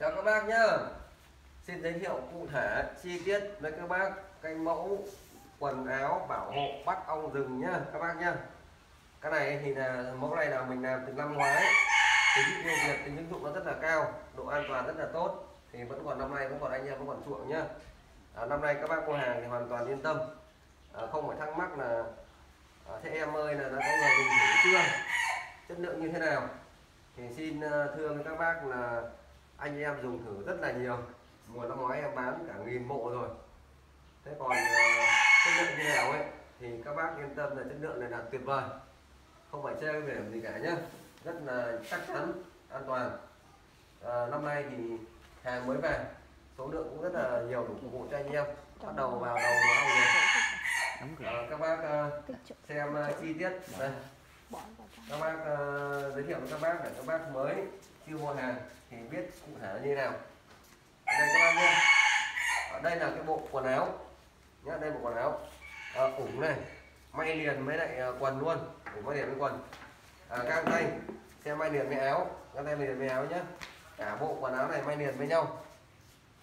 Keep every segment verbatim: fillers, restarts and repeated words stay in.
Chào các bác nhá. Xin giới thiệu cụ thể chi tiết với các bác cái mẫu quần áo bảo hộ bắt ong rừng nhá các bác nhá. Cái này thì là mẫu này là mình làm từ năm ngoái. Tính ưu việt, tính ứng dụng nó rất là cao, độ an toàn rất là tốt. Thì vẫn còn năm nay vẫn còn anh em vẫn còn chuộng nhá. À, năm nay các bác mua hàng thì hoàn toàn yên tâm. À, không phải thắc mắc là à, thế em ơi là đã có người dùng thử chưa, chất lượng như thế nào. Thì xin thưa với các bác là anh em dùng thử rất là nhiều. Mùa năm ngoái em bán cả nghìn bộ rồi. Thế còn chất lượng như nào ấy thì các bác yên tâm là chất lượng này là tuyệt vời, không phải che cái gì cả nhá, rất là chắc chắn, an toàn. À, năm nay thì hàng mới về, số lượng cũng rất là nhiều đủ phục vụ cho anh em. Bắt đầu vào đầu mùa ong rồi. À, các bác uh, xem uh, chi tiết đây. Các bác uh, giới thiệu với các bác để các bác mới chưa mua hàng thì biết cụ thể như nào. Đây các bác nhé. Ở đây là cái bộ quần áo nhá, đây bộ quần áo à, ủng này, may liền với lại quần luôn, ủng may liền với quần. À, găng tay, xem may liền với áo, găng tay liền với áo nhé. Cả bộ quần áo này may liền với nhau.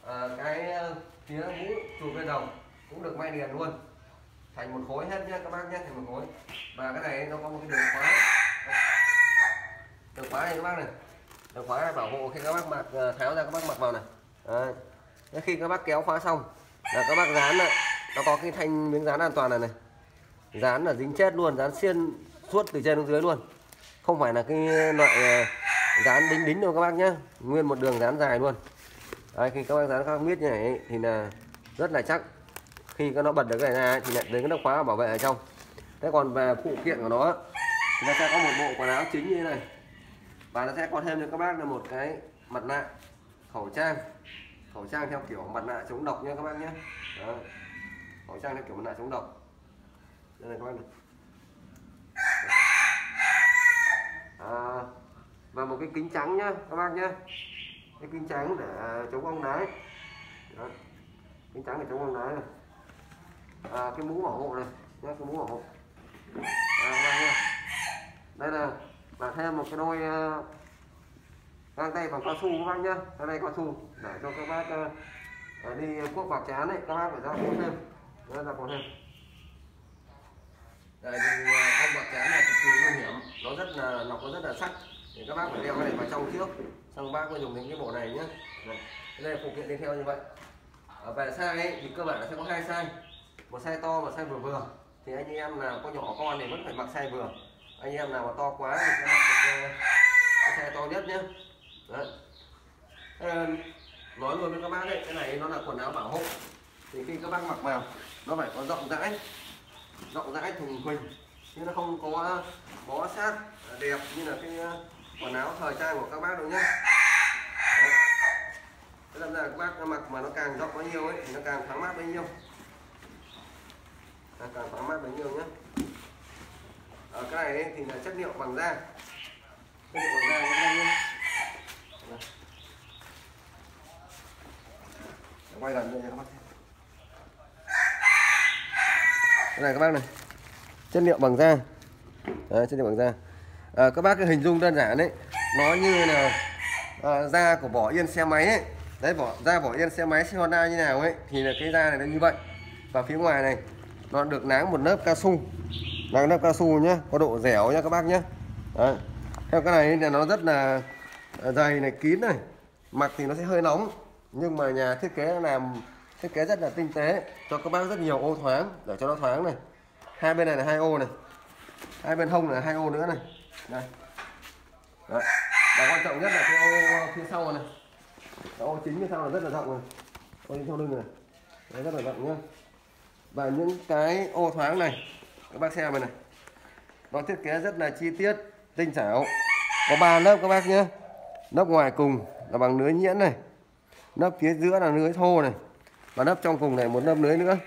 À, cái phía mũ chụp lên đầu cũng được may liền luôn, thành một khối hết nhé các bác nhé, thành một khối. Và cái này nó có một cái đường khóa, đường khóa này các bác này, đường khóa này bảo hộ khi các bác mặc, tháo ra các bác mặc vào này. À, khi các bác kéo khóa xong là các bác dán này, nó có cái thanh miếng dán an toàn này này, dán là dính chết luôn, dán xuyên suốt từ trên xuống dưới luôn, không phải là cái loại dán đính đính đâu các bác nhé, nguyên một đường dán dài luôn. Đấy, khi các bác dán các miết như này thì là rất là chắc, khi nó bật được cái này ra thì lại đến cái nắp khóa bảo vệ ở trong. Thế còn về phụ kiện của nó thì nó sẽ có một bộ quần áo chính như thế này, và nó sẽ có thêm cho các bác là một cái mặt nạ, khẩu trang, khẩu trang theo kiểu mặt nạ chống độc nhé các bác nhé. Đó, khẩu trang theo kiểu mặt nạ chống độc đây này các bác này. À, và một cái kính trắng nhá các bác nhé, cái kính trắng để chống ong đái. Đó, kính trắng để chống ong đái này. À, cái mũ bảo hộ này nhá, cái mũ bảo hộ. À, đây là và thêm một cái đôi uh, găng tay bằng cao su các bác nhá, găng tay cao su để cho các bác uh, đi cuốc bạc chán đấy, các bác phải ra cuốc thêm, ra ra cuốc thêm. Đây thì cuốc bạc chán này cực kỳ nguy hiểm, nó rất là lọc, nó rất là sắc. Thì các bác phải đeo cái này vào trong trước, xong bác có dùng đến cái bộ này nhé. Đây là phụ kiện đi theo như vậy. À, về size ấy, thì cơ bản là sẽ có hai size, một size to và size vừa vừa. Thì anh em nào có nhỏ con thì vẫn phải mặc size vừa, anh em nào mà to quá thì sẽ mặc cái size to nhất nhé. Đấy. À, nói luôn với các bác ấy, cái này nó là quần áo bảo hộ, thì khi các bác mặc vào nó phải có rộng rãi, rộng rãi thùng thình, chứ nó không có bó sát đẹp như là cái quần áo thời trang của các bác đâu nhé. Thế làm ra các bác mặc mà nó càng rộng bao nhiêu ấy thì nó càng thoáng mát bấy nhiêu, à, càng thoáng mát bấy nhiêu nhé. Ở à, cái này ấy, thì là chất liệu bằng da, chất liệu bằng da các bác nhé. Quay gần đây các bác. Cái này các bác này, chất liệu bằng da, à, chất liệu bằng da. À, các bác cái hình dung đơn giản đấy, nó như là à, da của vỏ yên xe máy ấy. Đấy, vỏ da vỏ yên xe máy xe Honda như nào ấy thì là cái da này nó như vậy, và phía ngoài này nó được nắng một lớp cao su, nắng lớp cao su nhá, có độ dẻo nhá các bác nhá. Đấy. Theo cái này là nó rất là dày này, kín này, mặc thì nó sẽ hơi nóng, nhưng mà nhà thiết kế làm thiết kế rất là tinh tế cho các bác rất nhiều ô thoáng để cho nó thoáng này. Hai bên này là hai ô này, hai bên hông là hai ô nữa này. Đây. Đấy. Và quan trọng nhất là cái ô phía sau này, cái ô chính phía sau là rất là rộng này, ô chính sau lưng này. Đấy, rất là rộng nhá. Và những cái ô thoáng này các bác xem này này, nó thiết kế rất là chi tiết, tinh xảo, có ba lớp các bác nhé. Lớp ngoài cùng là bằng lưới nhuyễn này, lớp phía giữa là lưới thô này, và lớp trong cùng này một lớp lưới nữa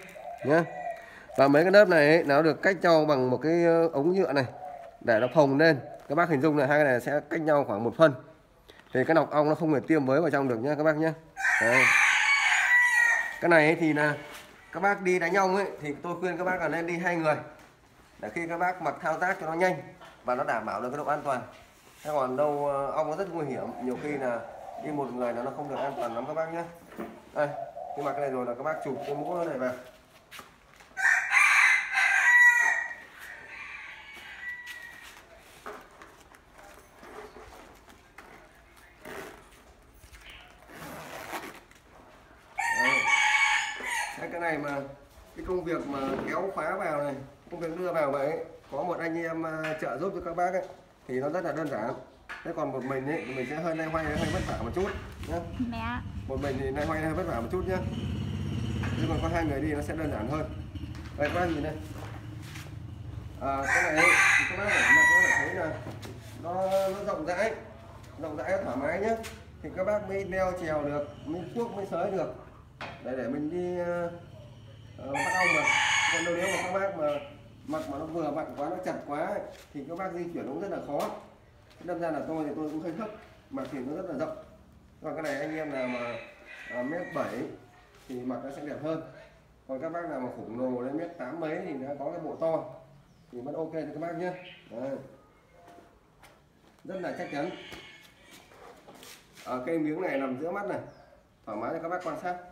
nhé. Và mấy cái lớp này ấy, nó được cách nhau bằng một cái ống nhựa này để nó phồng lên. Các bác hình dung là hai cái này sẽ cách nhau khoảng một phân, thì cái nọc ong nó không thể tiêm mới vào trong được nhé các bác nhé. Đấy. Cái này ấy thì là các bác đi đánh ong ấy thì tôi khuyên các bác là nên đi hai người, để khi các bác mặc thao tác cho nó nhanh và nó đảm bảo được cái độ an toàn. Thế còn đâu ong nó rất nguy hiểm, nhiều khi là đi một người là nó không được an toàn lắm các bác nhé. Đây, khi mà cái này rồi là các bác chụp cái mũ này vào. Cái này mà cái công việc mà kéo khóa vào này, công việc đưa vào vậy, có một anh em trợ giúp cho các bác ấy thì nó rất là đơn giản. Thế còn một mình ấy, mình sẽ hơi nay hoay hơi vất vả một chút nhé. Mẹ. Một mình thì nay hoay hơi vất vả một chút nhé. Nhưng mà có hai người đi nó sẽ đơn giản hơn. Đây các bác nhìn đây. À, cái này ấy, các bác để mà các bác thấy là nó, nó rộng rãi, rộng rãi thoải mái nhé. Thì các bác mới leo trèo được, mới cuốc mới sới được. Để để mình đi uh, bắt ong mà. Còn nếu mà các bác mà mặc mà nó vừa vặn quá, nó chặt quá ấy, thì các bác di chuyển cũng rất là khó. Đâm ra là tôi thì tôi cũng hơi thấp, mặc thì nó rất là rộng. Còn cái này anh em nào mà à, mét bảy thì mặc nó sẽ đẹp hơn. Còn các bác nào mà khủng lồ đến mét tám mấy thì nó có cái bộ to thì vẫn ok cho các bác nhé. Đấy. Rất là chắc chắn. Ở cây miếng này nằm giữa mắt này, thoải mái cho các bác quan sát.